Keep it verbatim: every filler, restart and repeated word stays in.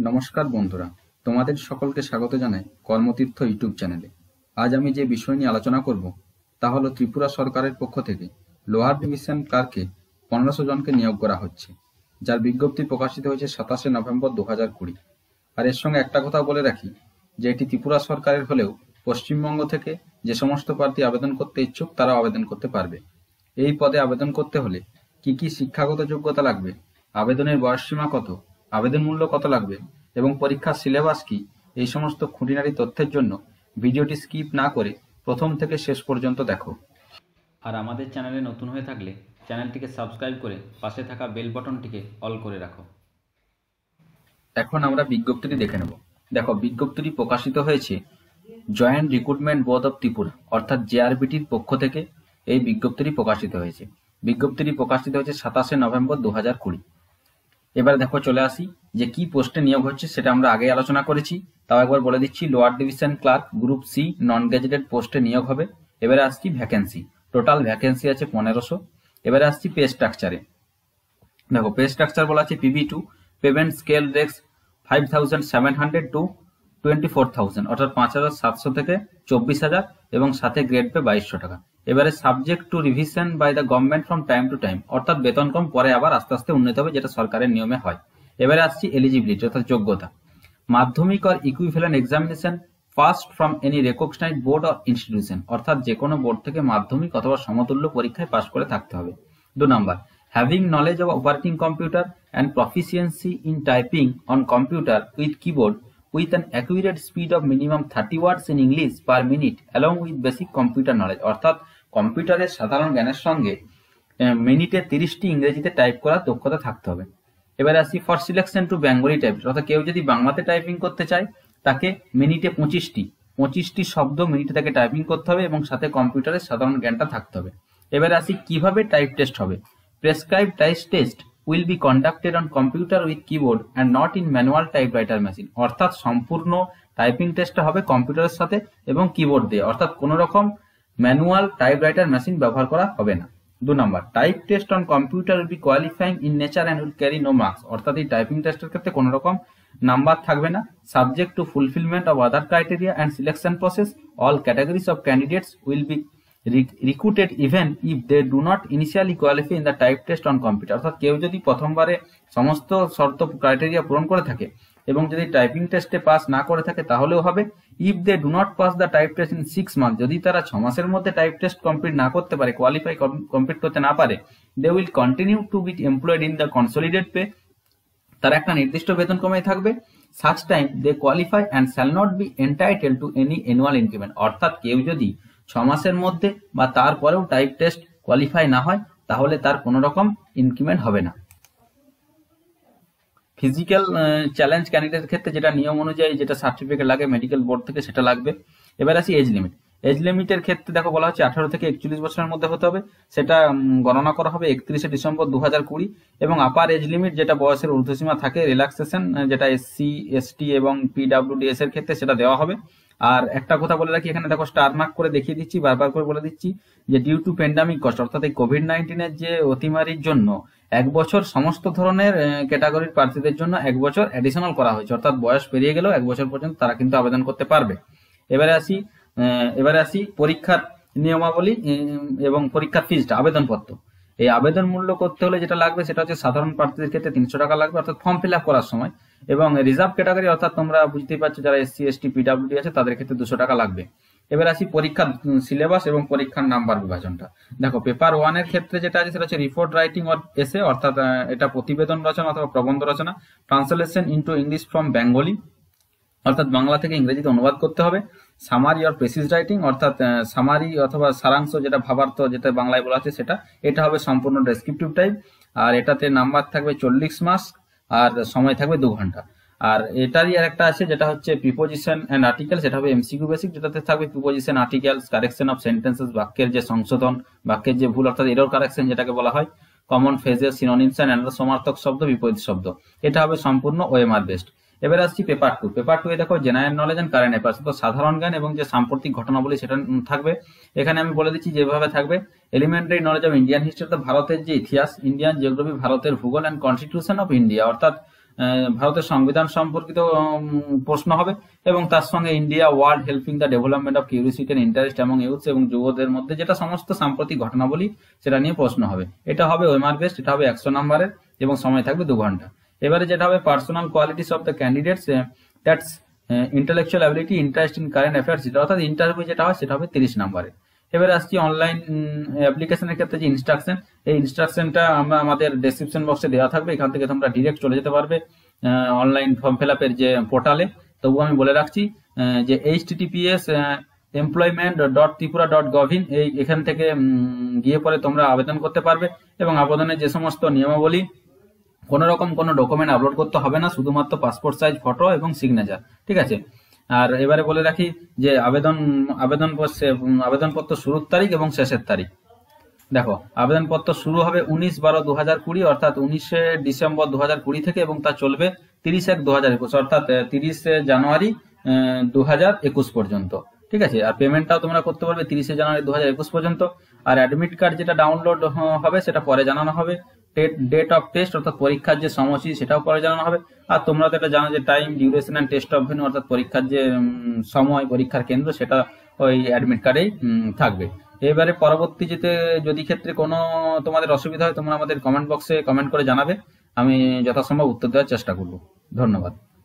नमस्कार बंधुरा तुम्हादेर सकलके स्वागत जानाई कर्मतीर्थ यूट्यूब चैनेले। आज आमी जे विषय निये आलोचना करब ता हलो त्रिपुरा सरकारेर पक्ष थेके लोहार डिविजन क्लार्के पंद्रशो जनके नियोग करा होच्छे, जार विज्ञप्ति प्रकाशित होयेछे सताशे नवेम्बर दो हज़ार बीस। आर एर संगे एकटा कथा बोले राखी जे एटी त्रिपुरा सरकारेर हलेओ पश्चिमबंग थेके जे समस्त प्रार्थी आवेदन करते इच्छुक तारा आवेदन करते पारबे। एई पदे आवेदन करते हले कि कि शिक्षागत योग्यता लागबे, आवेदनेर बयस सीमा कत, आवेदन मूल्य कत लागबे एवं परीक्षार सिलेबास की, एई समस्त खुंटिनाटी तथ्येर जन्य भिडियोटी स्किप ना करे प्रथम थेके शेष पर्यन्त देखो। आर आमादेर चैनेले नतून हये थाकले चैनेलटिके सबस्क्राइब करे पाशे थाका बेल बटनटिके अल करे राखो। एखन आमरा विज्ञप्तिटी देखे नेब। देखो विज्ञप्तिटी प्रकाशित हयेछे joint recruitment board of Tripura अर्थात जेआरबीटिर पक्ष थेके एई विज्ञप्तिटी प्रकाशित हयेछे। विज्ञप्तिटी प्रकाशित हयेछे सताशे नवेम्बर दो हज़ार बीस। এবারে দেখো চলে আসি যে কি পোস্টে নিয়োগ হচ্ছে সেটা আমরা আগে আলোচনা করেছি, তাও একবার বলে দিচ্ছি। Lower division clerk group C non gazetted পোস্টে নিয়োগ হবে। এবারে আসছি ভ্যাকেন্সি, টোটাল ভ্যাকেন্সি আছে পনেরোশো। এবারে আসছি পে স্ট্রাকচারে। দেখো পে স্ট্রাকচার বলা আছে পিবি টু পেমেন্ট স্কেল রেক্স five thousand seven hundred to twenty four thousand অর্থাৎ পাঁচ হাজার সাতশো থেকে চব্বিশ হাজার এবং সাথে গ্রেড পে বাইশশো টাকা। এবারে subject to revision by the government from time to time অর্থাৎ বেতন কম পরে আবার আস্তে আস্তে উন্নীত হবে, যেটা সরকারের নিয়মে হয়। এবারে আসছি এলিজিবিলিটি অর্থাৎ যোগ্যতা। মাধ্যমিক আর equivalent examination first from any recognised board or institution অর্থাৎ যে কোনো বোর্ড থেকে মাধ্যমিক অথবা সমতুল্য পরীক্ষায় পাশ করে থাকতে হবে। দু নম্বর having knowledge of working computer and proficiency in typing on computer with keyboard with an accurate speed of minimum thirty words in English per minute along with basic computer knowledge অর্থাৎ কম্পিউটারের সাধারণ জ্ঞানের সঙ্গে মিনিটে তিরিশটি ইংরেজিতে টাইপ করার দক্ষতা থাকতে হবে। এবারে আসি for selection to Bengali type অর্থাৎ কেউ যদি বাংলাতে টাইপিং করতে চায় তাকে মিনিটে পঁচিশটি পঁচিশটি শব্দ মিনিটে তাকে টাইপিং করতে হবে এবং সাথে কম্পিউটারের সাধারণ জ্ঞানটা থাকতে হবে। এবারে আসি কিভাবে টাইপ টেস্ট হবে। Prescribe type test will be conducted on computer with keyboard and not in manual typewriter machine অর্থাৎ সম্পূর্ণ টাইপিং টেস্টটা হবে কম্পিউটারের সাথে এবং কিবোর্ড দিয়ে, অর্থাৎ কোনো রকম ম্যানুয়াল টাইপরাইটার মেশিন ব্যবহার করা হবে না। দুই নম্বর type test on computer will be qualifying in nature and will carry no marks অর্থাৎ এই টাইপিং টেস্টের ক্ষেত্রে কোনো রকম নাম্বার থাকবে না। Subject to fulfilment of other criteria and selection process all categories of candidates will be recruited even if they do not initially qualify in the type test on computer অর্থাৎ কেউ যদি প্রথমবারে সমস্ত শর্ত ক্রাইটেরিয়া পূরণ করে থাকে এবং যদি টাইপিং টেস্টে পাস না করে থাকে তাহলেও হবে। If they do not pass the type test in six month যদি তারা ছ মাসের মধ্যে টাইপ টেস্ট কমপ্লিট না করতে পারে, কোয়ালিফাই কমপ্লিট করতে না পারে, they will continue to be employed in the consolidated pay তারা একটা নির্দিষ্ট বেতন কমে থাকবে। Such time they qualify and shall not be entitled to any annual increment অর্থাৎ কেউ যদি ছ মাসের মধ্যে বা তারপরেও টাইপ টেস্ট কোয়ালিফাই না হয় তাহলে তার কোনো রকম ইনক্রিমেন্ট হবে না। ফিজিক্যাল চ্যালেঞ্জ ক্যান্ডিডেটের ক্ষেত্রে যেটা নিয়ম অনুযায়ী যেটা সার্টিফিকেট লাগে মেডিকেল বোর্ড থেকে সেটা লাগবে। এবার আসি এজ লিমিট। এজ লিমিটের ক্ষেত্রে দেখো বলা হচ্ছে আঠারো থেকে একচল্লিশ বছরের মধ্যে হতে হবে, সেটা গণনা করা হবে একত্রিশে ডিসেম্বর দু হাজার কুড়ি এবং আপার এজ লিমিট যেটা বয়সের ঊর্ধ্বসীমা থাকে রিল্যাক্সেশন যেটা এসসি এসটি এবং পিডাব্লিউডিএস এর ক্ষেত্রে সেটা দেওয়া হবে। আর একটা কথা বলে রাখি এখানে দেখো স্টার মার্ক করে দেখিয়ে দিচ্ছি, বারবার করে বলে দিচ্ছি যে ডিউ টু প্যান্ডামিক কস্ট অর্থাৎ এই কোভিড নাইন্টিনের যে অতিমারির জন্য এক বছর সমস্ত ধরনের ক্যাটাগরির প্রার্থীদের জন্য এক বছর অ্যাডিশনাল করা হয়েছে অর্থাৎ বয়স পেরিয়ে গেলেও এক বছর পর্যন্ত তারা কিন্তু আবেদন করতে পারবে। এবারে আসি এবারে আসি পরীক্ষার নিয়মাবলী এবং পরীক্ষার ফিজটা আবেদনপত্র। এই আবেদন মূল্য করতে হলে যেটা লাগবে সেটা হচ্ছে সাধারণ প্রার্থীদের ক্ষেত্রে তিনশো টাকা লাগবে অর্থাৎ ফর্ম ফিল আপ করার সময়, এবং রিজার্ভ ক্যাটাগরি অর্থাৎ তোমরা বুঝতেই পারছো যারা এসসি এসটি পিডাব্লিউডি আছে তাদের ক্ষেত্রে দুশো টাকা লাগবে। এবার আসি পরীক্ষার সিলেবাস এবং পরীক্ষার নাম্বার বিভাজনটা। দেখো পেপার ওয়ান এর ক্ষেত্রে যেটা আছে সেটা হচ্ছে রিপোর্ট রাইটিং অর এসে অর্থাৎ এটা প্রতিবেদন রচনা অথবা প্রবন্ধ রচনা, translation into English from Bengali অর্থাৎ বাংলা থেকে ইংরেজিতে অনুবাদ করতে হবে, সামারি অর প্রেসিস রাইটিং অর্থাৎ সামারি অথবা সারাংশ যেটা ভাবার্থ যেটা বাংলায় বলা আছে সেটা, এটা হবে সম্পূর্ণ ডেসক্রিপটিভ টাইপ। আর এটাতে নাম্বার থাকবে চল্লিশ মার্কস আর সময় থাকবে দু ঘন্টা। আর এটারই আর একটা আছে যেটা হচ্ছে প্রিপোজিশন অ্যান্ড আর্টিকেল, সেটা হবে এমসিকিউ বেসিক যেটাতে থাকবে preposition article correction of sentences বাক্যের যে সংশোধন বাক্যের যে ভুল অর্থাৎ এরর কারেকশন যেটাকে বলা হয়, কমন ফ্রেজেস সিনোনিমস অ্যান্ড সমার্থক শব্দ বিপরীত শব্দ, এটা হবে সম্পূর্ণ ওএমআর বেসড। এবার আসছি পেপার টু। পেপার টু এ দেখো general knowledge and current affairs তো সাধারণ জ্ঞান এবং যে সাম্প্রতিক ঘটনাবলী সেটা থাকবে। এখানে আমি বলে দিচ্ছি যেভাবে থাকবে elementary knowledge of Indian history অর্থাৎ ভারতের যে ইতিহাস, ইন্ডিয়ান জিওগ্রাফি ভারতের ভূগোল অ্যান্ড কনস্টিটিউশন অফ ইন্ডিয়া অর্থাৎ भारत संविधान सम्पर्कित प्रश्न होबे एवं तार संगे India world helping the development of curiosity and interest among youths एवं युवदेर मध्ये जेटा समस्त साम्प्रतिक घटनावली सेटा निये प्रश्न होबे। एटा होबे ओएमआर बेस्ड, एटा होबे सौ नम्बरेर एवं समय थाकबे दो घंटा। एबारे जेटा होबे personal qualities of the candidates that's intellectual ability interest in current affairs जेटा अर्थात इंटरव्यू जेटा होय सेटा होबे तीस नम्बरेर। এবারে আসছি অনলাইন অ্যাপ্লিকেশনের ক্ষেত্রে যে ইনস্ট্রাকশন, এই ইনস্ট্রাকশনটা আমরা আমাদের ডেসক্রিপশন বক্সে দেওয়া থাকবে, এখান থেকে তোমরা ডাইরেক্ট চলে যেতে পারবে অনলাইন ফর্ম ফিলআপের যে পোর্টালে। তবু আমি বলে রাখছি যে H T T P S employment dot Tripura dot gov in এই এখান থেকে গিয়ে পরে তোমরা আবেদন করতে পারবে এবং আবেদনের যে সমস্ত নিয়মাবলী কোন রকম কোন ডকুমেন্ট আপলোড করতে হবে না, শুধুমাত্র পাসপোর্ট সাইজ ফটো এবং সিগনেচার, ঠিক আছে। আর এবারে বলে রাখি যে আবেদন আবেদনপত্র আবেদনপত্র শুরুর তারিখ এবং শেষের তারিখ দেখো। আবেদনপত্র শুরু হবে উনিশ বারো দুই হাজার কুড়ি অর্থাৎ উনিশে ডিসেম্বর দুই হাজার কুড়ি থেকে এবং তা চলবে তিরিশ এক দুই হাজার একুশ অর্থাৎ তিরিশে জানুয়ারি দুই হাজার একুশ পর্যন্ত, ঠিক আছে। আর পেমেন্টটাও তোমরা করতে পারবে তিরিশে জানুয়ারি দুই হাজার একুশ পর্যন্ত। আর অ্যাডমিট কার্ড যেটা ডাউনলোড হবে সেটা পরে জানানো হবে। डेट ऑफ टेस्ट अर्थात परीक्षार जो समय सेटाओ परे जाना होबे। आर तोमरा तो एटा जानो जे time duration and test of venue अर्थात परीक्षार जे समय परीक्षार केंद्र सेटा ओई एडमिट कार्डेई थाकबे। एबारे परवर्ती जेते यदि क्षेत्रे कोनो तोमादेर असुविधा हय तोमरा आमादेर कमेंट बक्से कमेंट करे जानाबे, आमी यथासम्भव उत्तर देওয়ার চেষ্টা করব। धन्यवाद।